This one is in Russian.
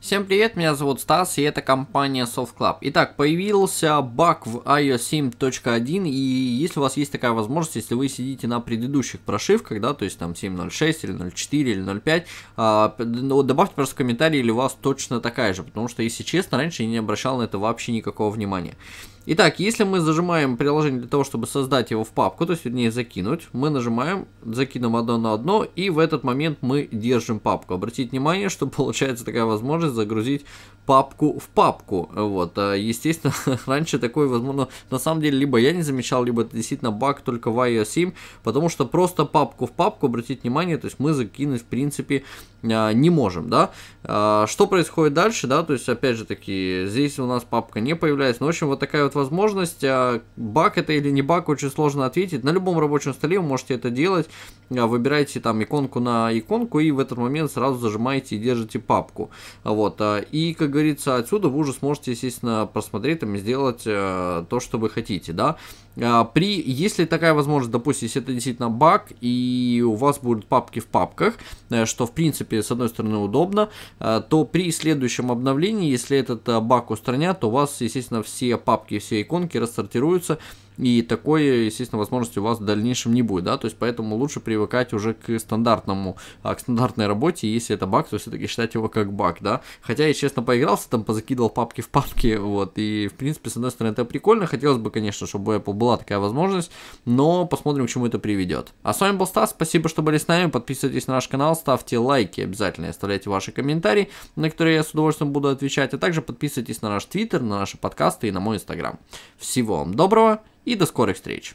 Всем привет, меня зовут Стас, и это компания SoftClub. Итак, появился баг в iOS 7.1, и если у вас есть такая возможность, если вы сидите на предыдущих прошивках, да, то есть там 7.06 или 0.4 или 0.5, добавьте просто в комментарии, или у вас точно такая же, потому что, если честно, раньше я не обращал на это вообще никакого внимания. Итак, если мы зажимаем приложение для того, чтобы создать его в папку, то есть вернее закинуть, мы нажимаем, закинем одно на одно, и в этот момент мы держим папку. Обратите внимание, что получается такая возможность загрузить папку в папку. Вот, естественно, раньше такое возможно, на самом деле, либо я не замечал, либо это действительно баг только в iOS 7, потому что просто папку в папку, обратите внимание, то есть мы закинуть в принципе не можем, да. Что происходит дальше, да, то есть опять же таки, здесь у нас папка не появляется, но в общем вот такая вот возможность. Баг это или не баг, очень сложно ответить. На любом рабочем столе вы можете это делать. Выбираете там иконку на иконку и в этот момент сразу зажимаете и держите папку. Вот. И, как говорится, отсюда вы уже сможете, естественно, просмотреть там и сделать то, что вы хотите, да. Если такая возможность, допустим, если это действительно баг, и у вас будут папки в папках, что, в принципе, с одной стороны удобно, то при следующем обновлении, если этот баг устранят, то у вас, естественно, все папки, все иконки рассортируются, и такой, естественно, возможности у вас в дальнейшем не будет, да, то есть поэтому лучше привыкать уже к стандартной работе, если это баг, то все-таки считать его как баг, да, хотя я, честно, поигрался, там, позакидывал папки в папки, вот, и, в принципе, с одной стороны, это прикольно, хотелось бы, конечно, чтобы у Apple была такая возможность, но посмотрим, к чему это приведет. А с вами был Стас, спасибо, что были с нами, подписывайтесь на наш канал, ставьте лайки обязательно, оставляйте ваши комментарии, на которые я с удовольствием буду отвечать, а также подписывайтесь на наш Twitter, на наши подкасты и на мой Инстаграм. Всего вам доброго! И до скорых встреч!